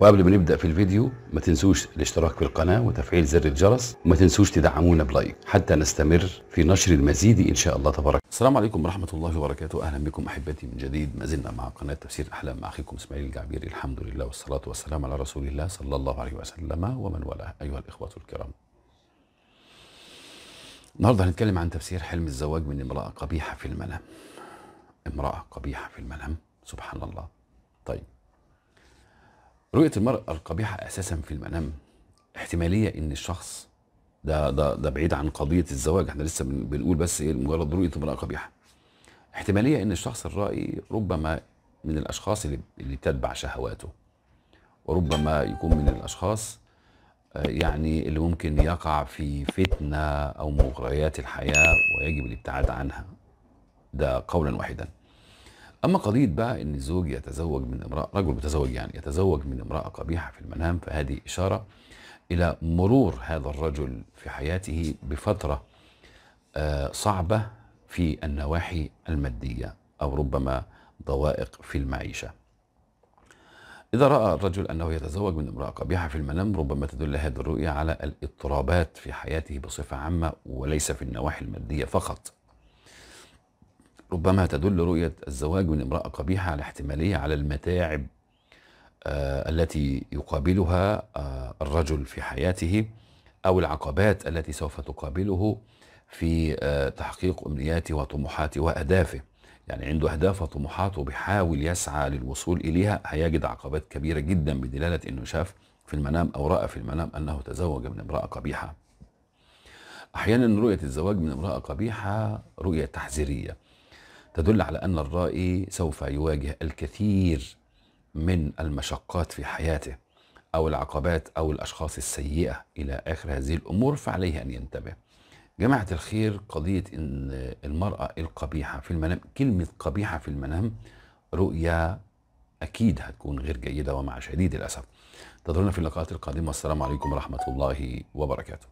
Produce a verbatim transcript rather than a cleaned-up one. وقبل ما نبدأ في الفيديو ما تنسوش الاشتراك في القناة وتفعيل زر الجرس، وما تنسوش تدعمونا بلايك حتى نستمر في نشر المزيد إن شاء الله تبارك. السلام عليكم ورحمة الله وبركاته، أهلا بكم أحبتي من جديد، ما زلنا مع قناة تفسير الأحلام مع أخيكم إسماعيل الجعبيري. الحمد لله والصلاة والسلام على رسول الله صلى الله عليه وسلم ومن والاه. أيها الإخوة الكرام، النهارده هنتكلم عن تفسير حلم الزواج من امرأة قبيحة في المنام. امرأة قبيحة في المنام، سبحان الله. طيب، رؤية المرأة القبيحة أساسا في المنام احتمالية إن الشخص ده ده ده بعيد عن قضية الزواج، احنا لسه بنقول بس ايه مجرد رؤية امرأة قبيحة. احتمالية إن الشخص الرائي ربما من الأشخاص اللي اللي تتبع شهواته، وربما يكون من الأشخاص يعني اللي ممكن يقع في فتنة أو مغريات الحياة ويجب الابتعاد عنها، ده قولا واحدا. أما قضية بقى أن الزوج يتزوج من امرأة، رجل متزوج يعني يتزوج من امرأة قبيحة في المنام، فهذه إشارة إلى مرور هذا الرجل في حياته بفترة صعبة في النواحي المادية، أو ربما ضوائق في المعيشة. إذا رأى الرجل أنه يتزوج من امرأة قبيحة في المنام، ربما تدل هذه الرؤية على الاضطرابات في حياته بصفة عامة وليس في النواحي المادية فقط. ربما تدل رؤية الزواج من امرأة قبيحة على احتمالية على المتاعب آه التي يقابلها آه الرجل في حياته، أو العقبات التي سوف تقابله في آه تحقيق أمنياته وطموحاته وأهدافه. يعني عنده أهداف وطموحات وبيحاول يسعى للوصول إليها، هيجد عقبات كبيرة جدا بدلالة أنه شاف في المنام أو رأى في المنام أنه تزوج من امرأة قبيحة. أحيانا رؤية الزواج من امرأة قبيحة رؤية تحذيرية تدل على أن الرائي سوف يواجه الكثير من المشقات في حياته، أو العقبات أو الأشخاص السيئة إلى آخر هذه الأمور، فعليه أن ينتبه. جماعة الخير، قضية إن المرأة القبيحة في المنام، كلمة قبيحة في المنام، رؤية أكيد هتكون غير جيدة ومع شديد الأسف. انتظرونا في اللقاءات القادمة، والسلام عليكم ورحمة الله وبركاته.